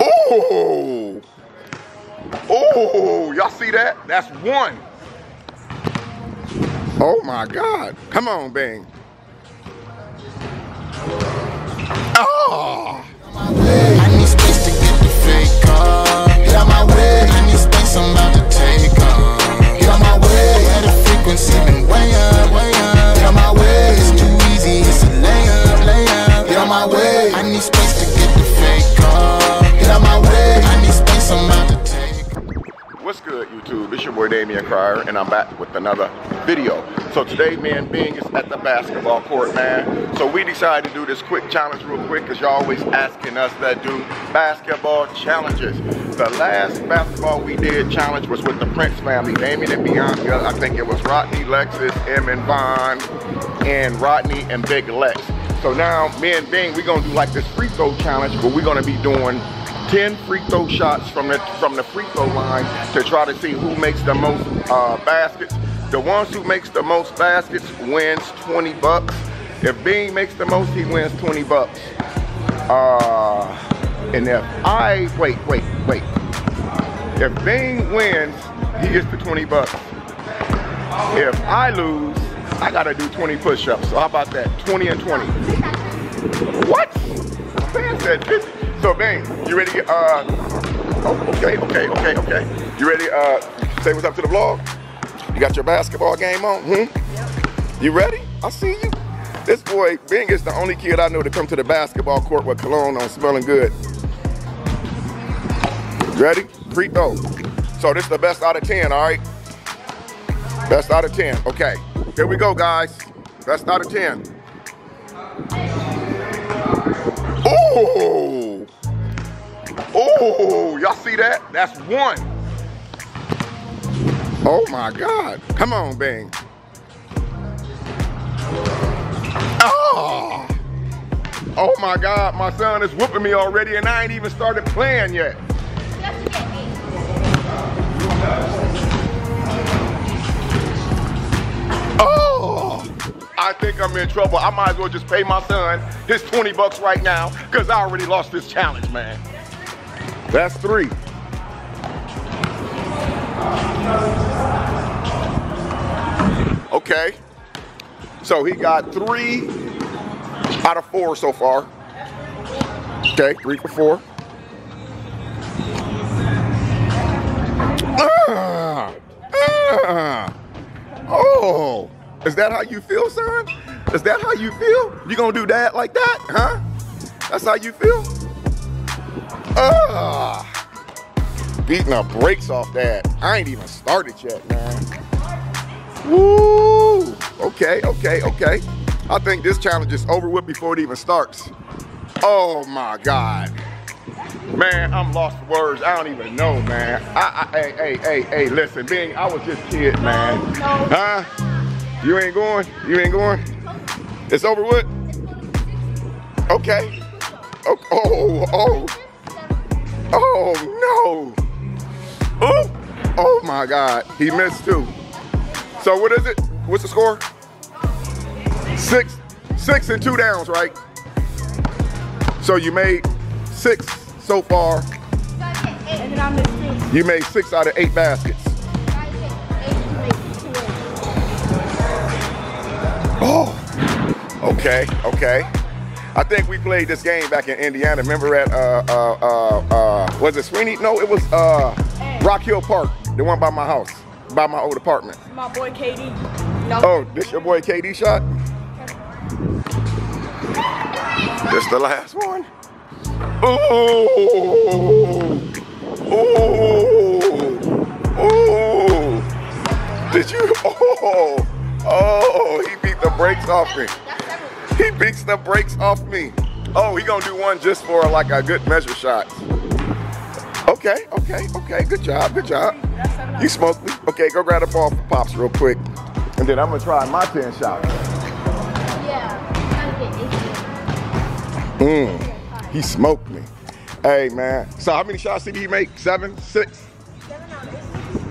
Oh! Oh, y'all see that? That's one. Oh my God. Come on, Bing. Oh! I need space to get the fake on. Get out my way. I need space, I'm about to take on. Get out my way. Where the frequency been way up, way up. Get out my way. It's too easy, it's a layup, layup. Get out my way. I need space to get the fake on. Get out my way. I need space, I'm about to take on. What's good, YouTube? It's your boy Damian Cryer, and I'm back with another video. So today, me and Bing is at the basketball court, man. So we decided to do this quick challenge real quick because y'all always asking us that do basketball challenges. The last basketball we did challenge was with the Prince family, Damian and Bianca. I think it was Rodney, Lexus, M and Vaughn, and Rodney and Big Lex. So now, me and Bing, we're gonna do like this free throw challenge, but we're gonna be doing 10 free throw shots from the free throw line to try to see who makes the most baskets. The ones who makes the most baskets wins 20 bucks. If Bing makes the most, he wins 20 bucks. And if I, wait. If Bing wins, he gets the 20 bucks. If I lose, I gotta do 20 push-ups. So how about that? 20 and 20. What? Man said 50. So Bing, you ready? Okay. You ready? Say what's up to the vlog? You got your basketball game on? Yep. You ready? I see you. This boy, Bing, is the only kid I know to come to the basketball court with cologne on smelling good. Ready? Free throw. So this is the best out of 10, all right? Best out of 10. Okay. Here we go, guys. Best out of 10. Oh! Oh! Y'all see that? That's one. Oh my God. Come on, Bing. Oh! Oh my God, my son is whooping me already and I ain't even started playing yet. Oh! I think I'm in trouble. I might as well just pay my son his 20 bucks right now because I already lost this challenge, man. That's three. Okay, so he got 3 out of 4 so far. Okay, 3 for 4. Oh, is that how you feel, son? Is that how you feel? You gonna do that like that, huh? That's how you feel? Beating the brakes off that. I ain't even started yet, man. Woo! Okay. I think this challenge is over with before it even starts. Oh my God. Man, I'm lost for words. I don't even know, man. Hey, listen, Bing, I was just kidding, man. Huh? You ain't going? You ain't going? It's over with? Okay. Oh, no. Oh! Oh my God, he missed two. So what is it? What's the score? 6 and 2 downs, right? So you made 6 so far. You made 6 out of 8 baskets. Oh, okay. I think we played this game back in Indiana. Remember at, was it Sweeney? No, it was, Rock Hill Park, the one by my house, by my old apartment. My boy KD. No. Oh, this your boy KD shot? This the last one. Oh. Did you? Oh, he beat the brakes off me. He beats the brakes off me. Oh, he gonna do one just for like a good measure shot. Okay. Good job. You smoked me. Okay, go grab a ball for Pops real quick. And then I'm gonna try my 10 shot. Yeah. He smoked me. Hey, man. So how many shots did he make? 7, 6? 7 out of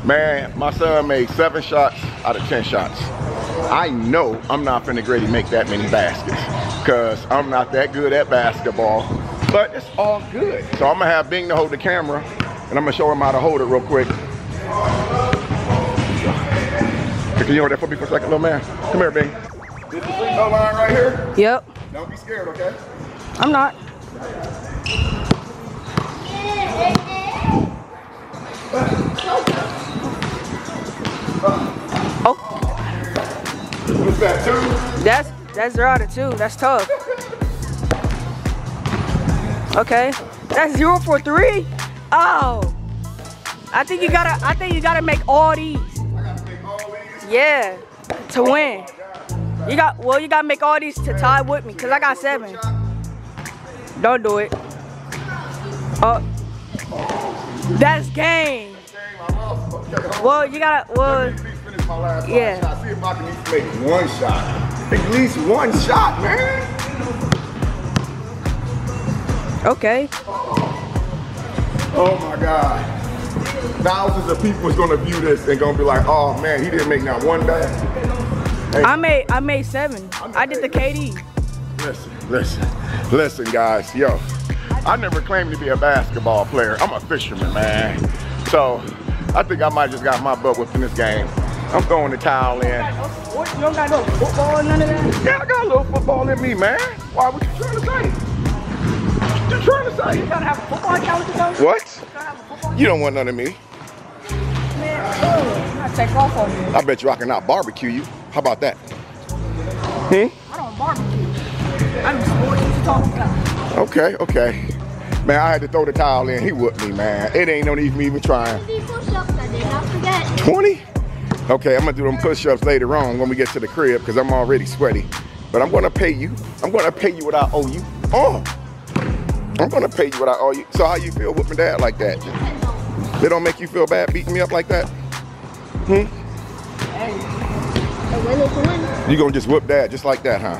8. Man, my son made 7 shots out of 10 shots. I know I'm not finna make that many baskets because I'm not that good at basketball. But it's all good. So I'm gonna have Bing to hold the camera, and I'm gonna show him how to hold it real quick. Can you hold that for me for a second, little man? Come here, Bing. Did you see no line right here? Yep. Don't be scared, okay? I'm not. Oh. What's that, two? That's right, a two. That's tough. Okay, that's 0 for 3. Oh, I think you gotta make all these. I gotta make all these. Yeah, to win. You gotta make all these to tie with me, cause I got 7. Don't do it. Oh, that's game. Well, you gotta. Well, yeah. I see if I can at least make one shot. At least one shot, man. Okay. Oh my God. Thousands of people is gonna view this and gonna be like, oh man, he didn't make not one bad. Hey. I made 7. I did the KD. Listen guys, yo. I never claimed to be a basketball player. I'm a fisherman, man. So I think I might just got my butt whipped in this game. I'm throwing the towel in. You don't got no football in none of that? Yeah, I got a little football in me, man. Why, what you trying to say? You're trying to say? You trying to have a football challenge though? What? You don't want none of me. Man, I take off on you. I bet you I can not barbecue you. How about that? Hmm? I don't barbecue. I'm sports. What you talking about? Okay, okay. Man, I had to throw the towel in. He whooped me, man. It ain't no need for me even trying. 20 push-ups I did. I forget. 20? Okay, I'm gonna do them push-ups later on when we get to the crib because I'm already sweaty. But I'm gonna pay you. I'm gonna pay you what I owe you. Oh. I'm gonna pay you what I owe you. So how you feel whooping dad like that? They don't make you feel bad beating me up like that? Hmm? Hey. You gonna just whoop dad just like that, huh?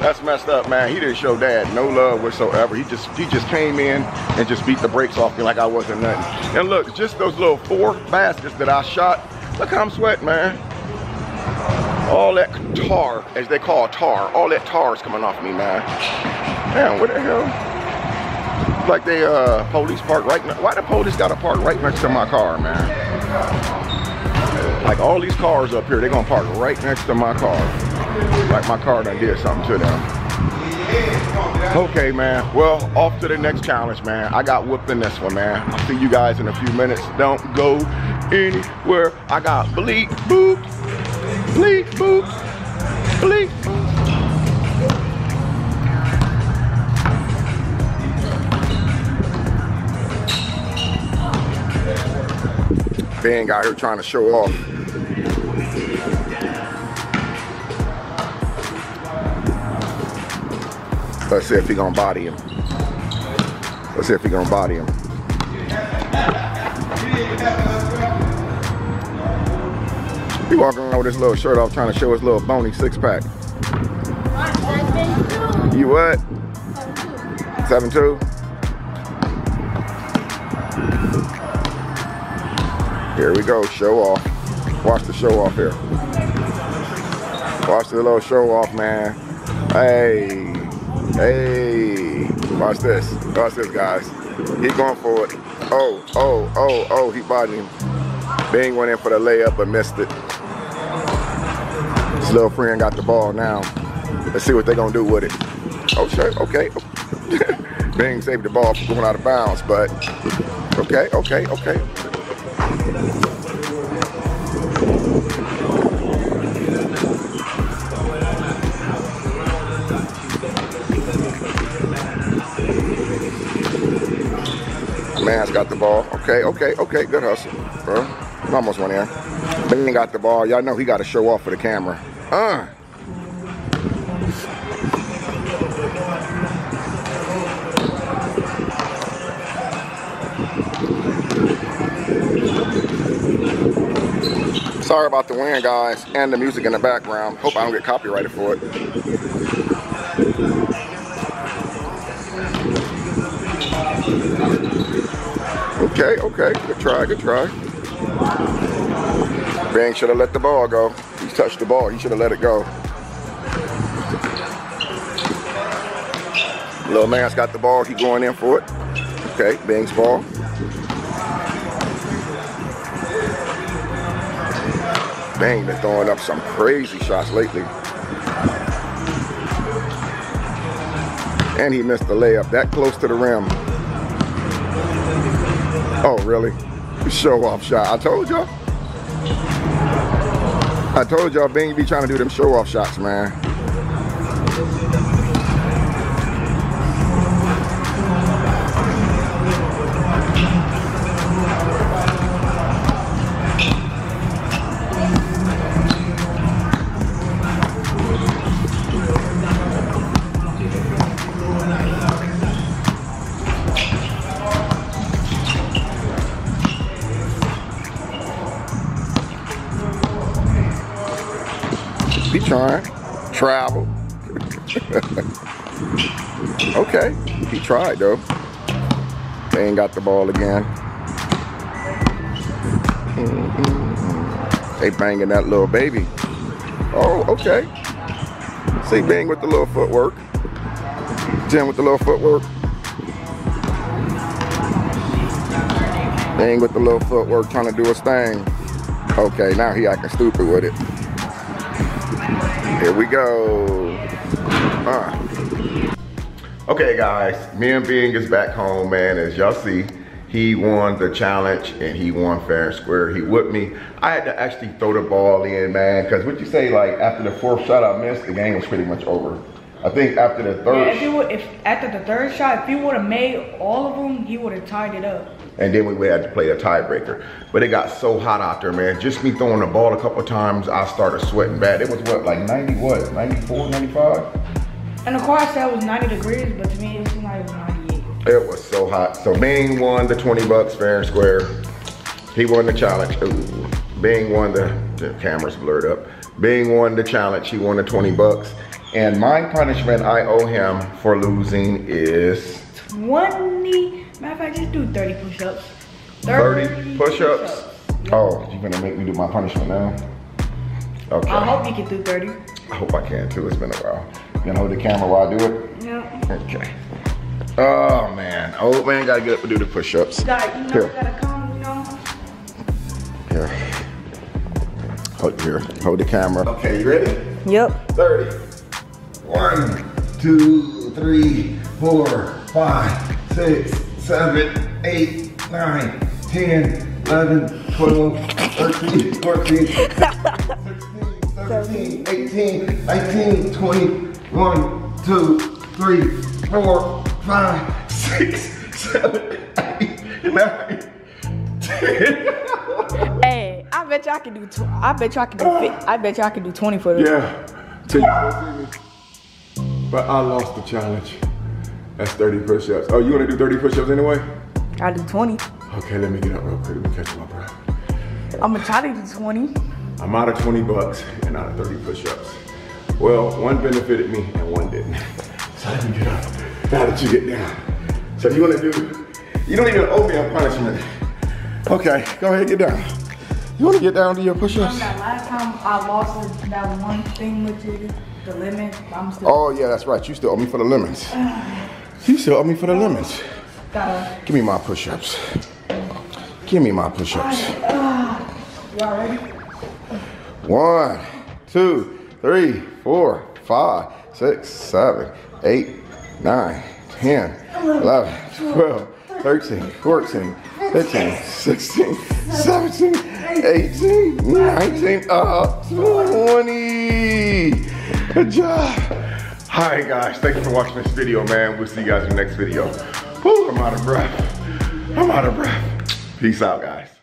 That's messed up, man. He didn't show dad no love whatsoever. He just came in and just beat the brakes off me like I wasn't nothing. And look, just those little 4 baskets that I shot, look how I'm sweating, man. All that tar, as they call tar, all that tar is coming off me, man. Damn, what the hell? Like they police park right now. Why the police got to park right next to my car, man? Like all these cars up here, they're gonna park right next to my car. Like my car done did something to them. Okay, man. Well, off to the next challenge, man. I got whooped in this one, man. I'll see you guys in a few minutes. Don't go anywhere. I got bleep, boop. Bleep, boop, bleep, boop. Bang out here trying to show off. Let's see if he gonna body him. Let's see if he gonna body him. He walking around with his little shirt off trying to show his little bony 6-pack. 7-2. You what? 7-2? Here we go, show off. Watch the show off here. Watch the little show off, man. Hey, hey. Watch this, guys. He going for it. Oh, oh, oh, oh, he bodied him. Bing went in for the layup but missed it. His little friend got the ball now. Let's see what they're gonna do with it. Oh shit, okay. Bing saved the ball from going out of bounds, but okay, okay, okay. Man's got the ball. Okay, okay, okay, good hustle, bro. Almost went in. Bing got the ball. Y'all know he got to show off for the camera. Sorry about the wind, guys, and the music in the background. Hope I don't get copyrighted for it. Okay, okay, good try, good try. Bing should have let the ball go. He touched the ball. He should have let it go. Little man's got the ball, he going in for it. Okay, Bing's ball. Bang been throwing up some crazy shots lately. And he missed the layup that close to the rim. Oh, really? Show off shot. I told y'all. I told y'all Bing be trying to do them show off shots, man. Be trying. Travel. Okay. He tried though. They ain't got the ball again. They banging that little baby. Oh, okay. See Bing with the little footwork. Jim with the little footwork. Bing with the little footwork trying to do his thing. Okay, now he acting stupid with it. Here we go. Okay guys, me and Bing is back home, man. As y'all see, he won the challenge and he won fair and square. He whipped me. I had to actually throw the ball in, man, because what you say, like after the fourth shot I missed, the game was pretty much over. I think after the third, yeah, after the third shot, if you would have made all of them, you would have tied it up. And then we would have to play a tiebreaker. But it got so hot out there, man. Just me throwing the ball a couple of times, I started sweating bad. It was what, like 90 what, 94, 95? And of course, that was 90 degrees, but to me, it seemed like it was 98. It was so hot. So Bing won the 20 bucks fair and square. He won the challenge. Ooh. Bing won the camera's blurred up. Bing won the challenge, he won the 20 bucks. And my punishment I owe him for losing is 20. Matter of fact, just do 30 push-ups. 30 push-ups? Yep. Oh, you're gonna make me do my punishment now? Okay. I hope you can do 30. I hope I can too, it's been a while. You gonna hold the camera while I do it? Yep. Okay. Oh man, old man gotta get up and do the push-ups. You gotta come, you know? Here. Hold the camera. Okay, you ready? Yep. 30. 1, 2, 3, 4, 5, 6, 7, 8, 9, 10, 11, 12, 13, 14, 15, 16, 17, 18, 19, 20, 21, 2, 3, 4, 5, 6, 7, 8, 9. Hey, I bet y'all can do 20 for this. Yeah. Till you see me. But I lost the challenge. That's 30 push-ups. Oh, you want to do 30 push-ups anyway? I do 20. Okay, let me get up real quick. Let me catch my breath. I'm gonna try to do 20. I'm out of 20 bucks and out of 30 push-ups. Well, one benefited me and one didn't. So let me get up. Now that you get down. So if you want to do, you don't even owe me a punishment. Okay, go ahead, get down. You want to get down to your push-ups? That last time I lost that one thing with you. The lemons, I'm still. Oh yeah, that's right. You still owe me for the lemons. You still owe me for the lemons. Give me my push-ups. Give me my push-ups. Y'all ready? 1, 2, 3, 4, 5, 6, 7, 8, 9, 10, 11, 12, 13, 14, 15, 16, 17, 18, 19, 20. Good job. All right, guys. Thank you for watching this video, man. We'll see you guys in the next video. Woo, I'm out of breath. I'm out of breath. Peace out, guys.